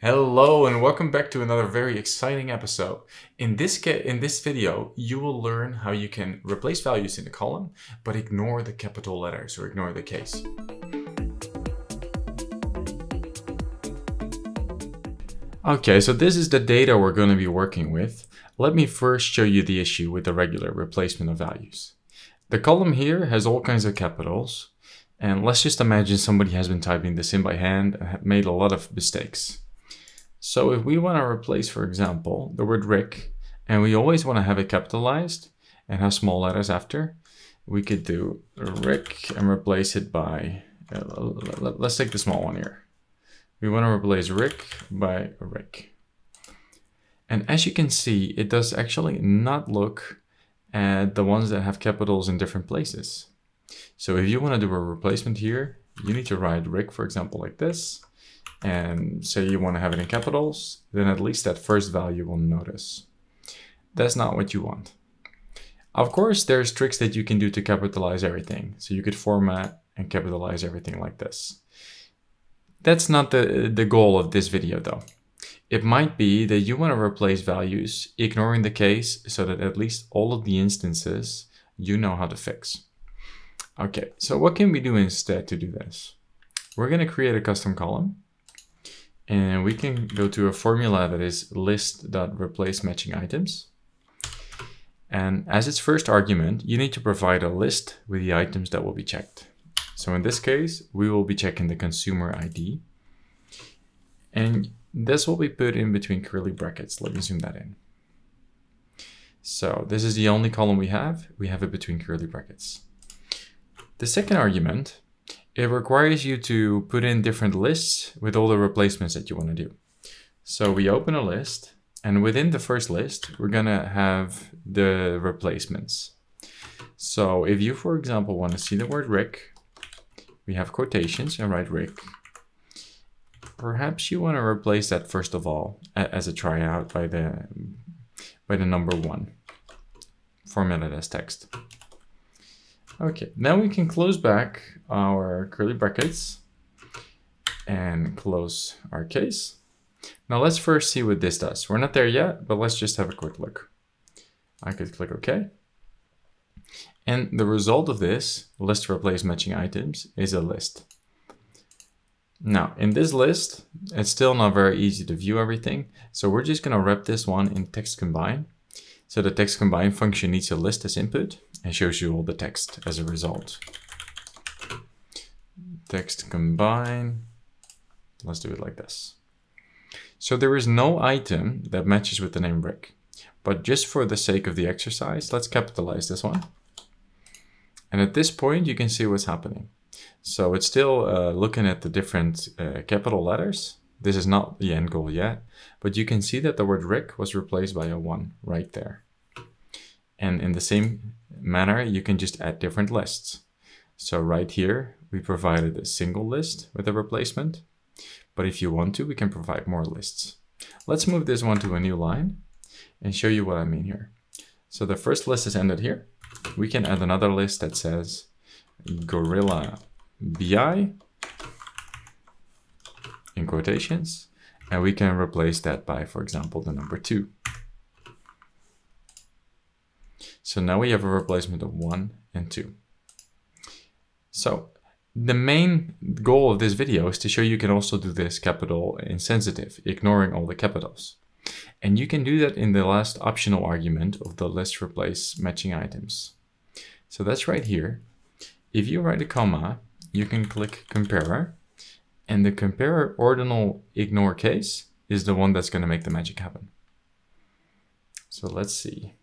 Hello and welcome back to another very exciting episode. In this video, you will learn how you can replace values in a column, but ignore the capital letters or ignore the case. Okay, so this is the data we're going to be working with. Let me first show you the issue with the regular replacement of values. The column here has all kinds of capitals. And let's just imagine somebody has been typing this in by hand and have made a lot of mistakes. So if we want to replace, for example, the word Rick, and we always want to have it capitalized and have small letters after, we could do Rick and replace it by, let's take the small one here. We want to replace Rick by Rick. And as you can see, it does actually not look at the ones that have capitals in different places. So if you want to do a replacement here, you need to write Rick, for example, like this, and say you want to have it in capitals, then at least that first value will notice. That's not what you want. Of course, there's tricks that you can do to capitalize everything. So you could format and capitalize everything like this. That's not the goal of this video though. It might be that you want to replace values, ignoring the case, so that at least all of the instances you know how to fix. Okay, so what can we do instead to do this? We're going to create a custom column, and we can go to a formula that is list.replaceMatchingItems. And as its first argument, you need to provide a list with the items that will be checked. So in this case, we will be checking the consumer ID. And that's what we put in between curly brackets. Let me zoom that in. So this is the only column we have. We have it between curly brackets. The second argument, it requires you to put in different lists with all the replacements that you want to do. So we open a list, and within the first list, we're going to have the replacements. So if you, for example, want to see the word Rick, we have quotations and write Rick. Perhaps you want to replace that first of all as a tryout by the number 1, formatted as text. Okay, now we can close back our curly brackets and close our case. Now let's first see what this does. We're not there yet, but let's just have a quick look. I could click OK. And the result of this list replace matching items is a list. Now in this list, it's still not very easy to view everything. So we're just going to wrap this one in text combine. So the text combine function needs a list as input and shows you all the text as a result. Text combine, let's do it like this. So there is no item that matches with the name Rick, but just for the sake of the exercise, let's capitalize this one. And at this point, you can see what's happening. So it's still looking at the different capital letters. This is not the end goal yet, but you can see that the word Rick was replaced by a 1 right there. And in the same manner, you can just add different lists. So right here, we provided a single list with a replacement, but if you want to, we can provide more lists. Let's move this one to a new line and show you what I mean here. So the first list is ended here. We can add another list that says Gorilla BI. In quotations, and we can replace that by, for example, the number 2. So now we have a replacement of 1 and 2. So the main goal of this video is to show you can also do this capital insensitive, ignoring all the capitals. And you can do that in the last optional argument of the list replace matching items. So that's right here. If you write a comma, you can click compare. And the compare ordinal ignore case is the one that's going to make the magic happen. So let's see.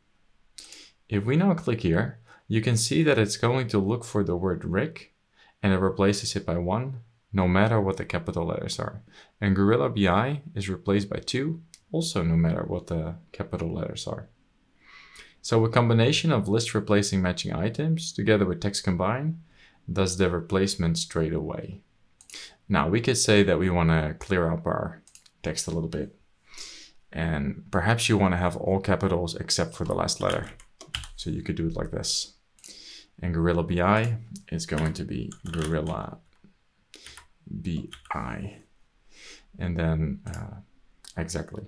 If we now click here, you can see that it's going to look for the word Rick and it replaces it by 1, no matter what the capital letters are. And Gorilla BI is replaced by 2, also no matter what the capital letters are. So a combination of list replacing matching items together with text combine does the replacement straight away. Now we could say that we want to clear up our text a little bit, and perhaps you want to have all capitals except for the last letter. So you could do it like this. And Gorilla BI is going to be Gorilla BI. and then exactly.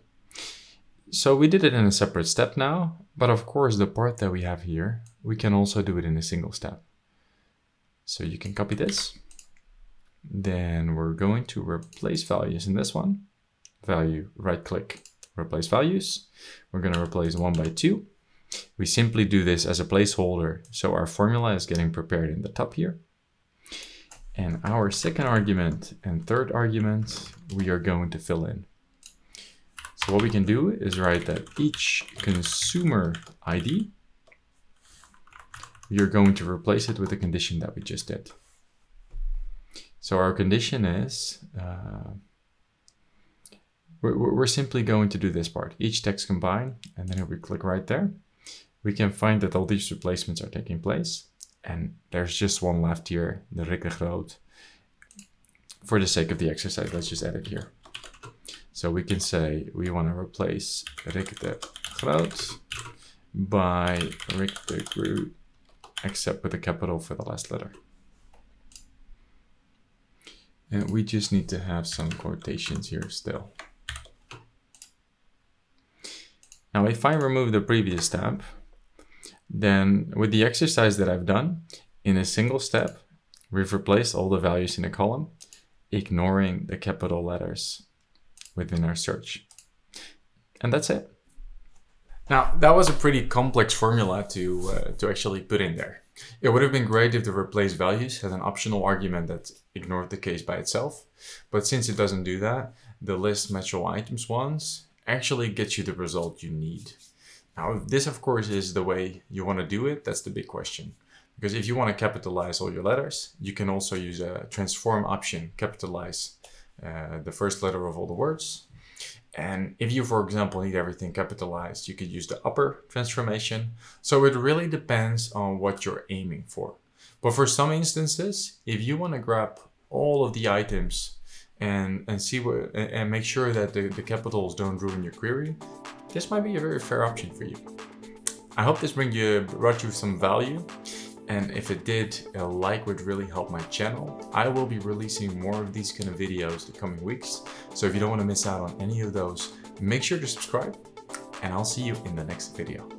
So we did it in a separate step now, but of course the part that we have here, we can also do it in a single step. So you can copy this. Then we're going to replace values in this one. Value, right click, replace values. We're going to replace 1 by 2. We simply do this as a placeholder. So our formula is getting prepared in the top here. And our second argument and third argument, we are going to fill in. So what we can do is write that each consumer ID, you're going to replace it with the condition that we just did. So our condition is, we're simply going to do this part, each text combine, and then if we click right there, we can find that all these replacements are taking place. And there's just one left here, the Rikke Groot. For the sake of the exercise, let's just add it here. So we can say we want to replace Rikke Groot by Rikke Groot, except with a capital for the last letter. And we just need to have some quotations here still. Now, if I remove the previous tab, then with the exercise that I've done, in a single step, we've replaced all the values in a column, ignoring the capital letters within our search. And that's it. Now, that was a pretty complex formula to actually put in there. It would have been great if the replace values had an optional argument that ignored the case by itself. But since it doesn't do that, the list matchable items ones actually gets you the result you need. Now, this of course is the way you want to do it. That's the big question. Because if you want to capitalize all your letters, you can also use a transform option, capitalize the first letter of all the words. And if you, for example, need everything capitalized, you could use the upper transformation. So it really depends on what you're aiming for. But for some instances, if you want to grab all of the items and see what, and make sure that the capitals don't ruin your query, this might be a very fair option for you. I hope this brought you some value. And if it did, a like would really help my channel. I will be releasing more of these kind of videos the coming weeks. So if you don't want to miss out on any of those, make sure to subscribe and I'll see you in the next video.